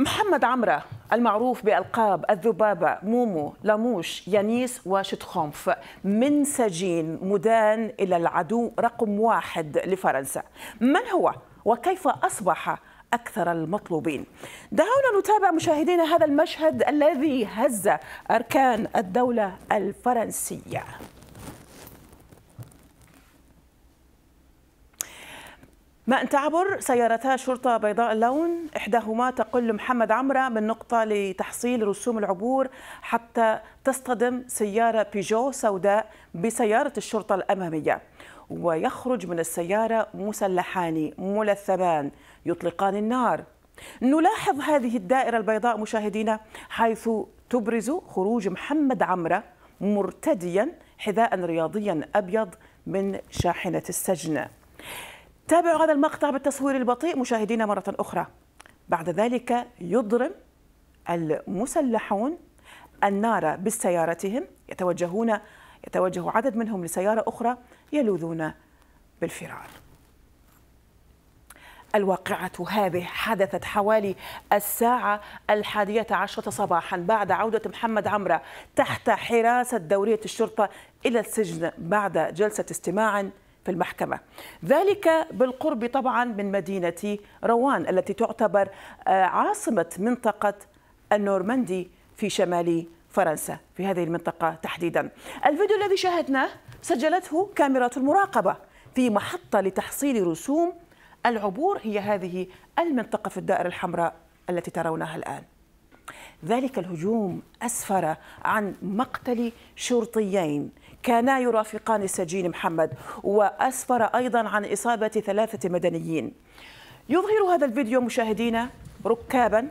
محمد عمرة المعروف بألقاب الذبابة، مومو، لاموش، يانيس وشتخومف، من سجين مدان إلى العدو رقم 1 لفرنسا. من هو وكيف أصبح أكثر المطلوبين؟ دعونا نتابع مشاهدينا هذا المشهد الذي هز أركان الدولة الفرنسية. ما أن تعبر سيارتا شرطة بيضاء اللون، إحداهما تقل محمد عمرة من نقطة لتحصيل رسوم العبور حتى تصطدم سيارة بيجو سوداء بسيارة الشرطة الأمامية، ويخرج من السيارة مسلحان ملثمان يطلقان النار. نلاحظ هذه الدائرة البيضاء مشاهدينا، حيث تبرز خروج محمد عمرة مرتديا حذاء رياضيا أبيض من شاحنة السجن. تابعوا هذا المقطع بالتصوير البطيء مشاهدينا مرة أخرى. بعد ذلك يضرم المسلحون النار بسيارتهم، يتوجه عدد منهم لسيارة أخرى، يلوذون بالفرار. الواقعة هذه حدثت حوالي 11:11 صباحا بعد عودة محمد عمرة تحت حراسة دورية الشرطة إلى السجن بعد جلسة استماع في المحكمة، ذلك بالقرب طبعا من مدينة روان التي تعتبر عاصمة منطقة النورماندي في شمال فرنسا، في هذه المنطقة تحديدا. الفيديو الذي شاهدناه سجلته كاميرات المراقبة في محطة لتحصيل رسوم العبور، هي هذه المنطقة في الدائرة الحمراء التي ترونها الآن. ذلك الهجوم أسفر عن مقتل شرطيين كانا يرافقان السجين محمد، وأسفر أيضا عن إصابة 3 مدنيين. يظهر هذا الفيديو مشاهدينا ركابا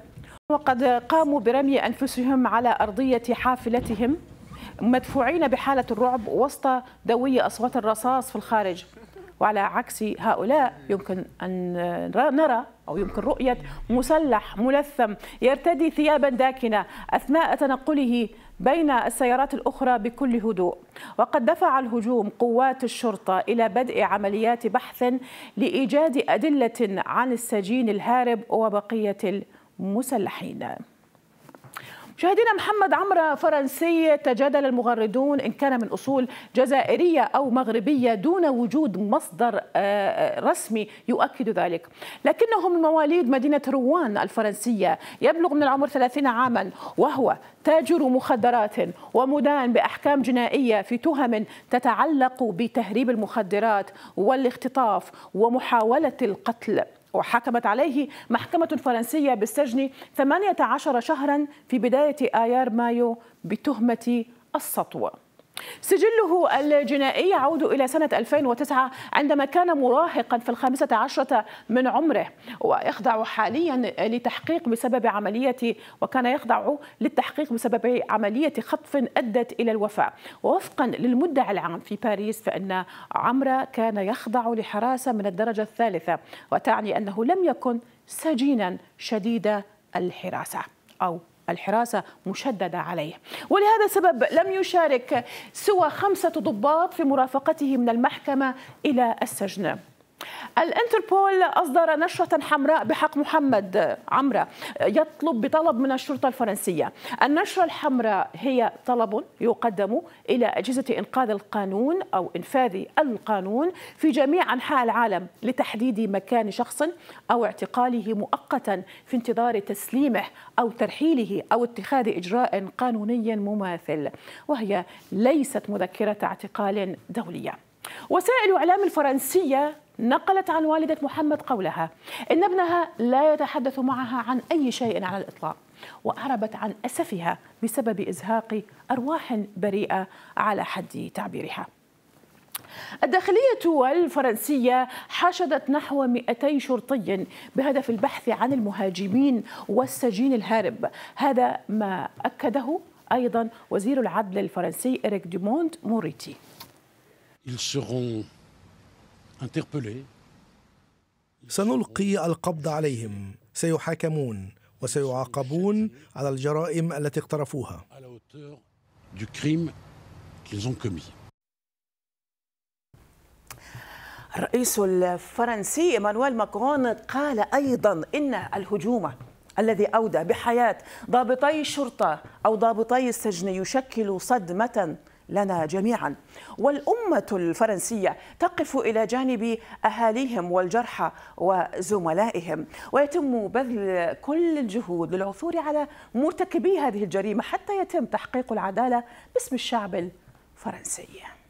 وقد قاموا برمي أنفسهم على أرضية حافلتهم مدفوعين بحالة الرعب وسط دوي أصوات الرصاص في الخارج. وعلى عكس هؤلاء يمكن أن نرى أو يمكن رؤية مسلح ملثم يرتدي ثيابا داكنة أثناء تنقله بين السيارات الأخرى بكل هدوء. وقد دفع الهجوم قوات الشرطة إلى بدء عمليات بحث لإيجاد أدلة عن السجين الهارب وبقية المسلحين. مشاهدينا، محمد عمرة فرنسي، تجادل المغردون إن كان من أصول جزائرية أو مغربية دون وجود مصدر رسمي يؤكد ذلك، لكنهم من مواليد مدينة روان الفرنسية، يبلغ من العمر 30 عاما وهو تاجر مخدرات ومدان بأحكام جنائية في تهم تتعلق بتهريب المخدرات والاختطاف ومحاولة القتل. وحكمت عليه محكمة فرنسية بالسجن 18 شهرا في بداية آيار مايو بتهمة السطو. سجله الجنائي يعود إلى سنة 2009 عندما كان مراهقا في 15 من عمره، ويخضع حاليا لتحقيق بسبب عملية خطف أدت إلى الوفاة. ووفقا للمدعي العام في باريس فإن عمرة كان يخضع لحراسة من الدرجة الثالثة، وتعني أنه لم يكن سجينا شديد الحراسة أو الحراسة مشددة عليه، ولهذا السبب لم يشارك سوى 5 ضباط في مرافقته من المحكمة إلى السجن. الانتربول أصدر نشرة حمراء بحق محمد عمرة يطلب بطلب من الشرطة الفرنسية. النشرة الحمراء هي طلب يقدم إلى أجهزة إنقاذ القانون أو إنفاذ القانون في جميع أنحاء العالم لتحديد مكان شخص أو اعتقاله مؤقتا في انتظار تسليمه أو ترحيله أو اتخاذ إجراء قانوني مماثل، وهي ليست مذكرة اعتقال دولية. وسائل الإعلام الفرنسية نقلت عن والدة محمد قولها إن ابنها لا يتحدث معها عن أي شيء على الإطلاق، وأعربت عن أسفها بسبب إزهاق أرواح بريئة على حد تعبيرها. الداخلية الفرنسية حشدت نحو 200 شرطي بهدف البحث عن المهاجمين والسجين الهارب، هذا ما أكده أيضا وزير العدل الفرنسي إريك ديموند موريتي. سنلقي القبض عليهم، سيحاكمون وسيعاقبون على الجرائم التي اقترفوها. الرئيس الفرنسي إيمانويل ماكرون قال أيضا إن الهجوم الذي أودى بحياة ضابطي الشرطة أو ضابطي السجن يشكل صدمة لنا جميعا، والأمة الفرنسية تقف إلى جانب أهاليهم والجرحى وزملائهم، ويتم بذل كل الجهود للعثور على مرتكبي هذه الجريمة حتى يتم تحقيق العدالة باسم الشعب الفرنسي.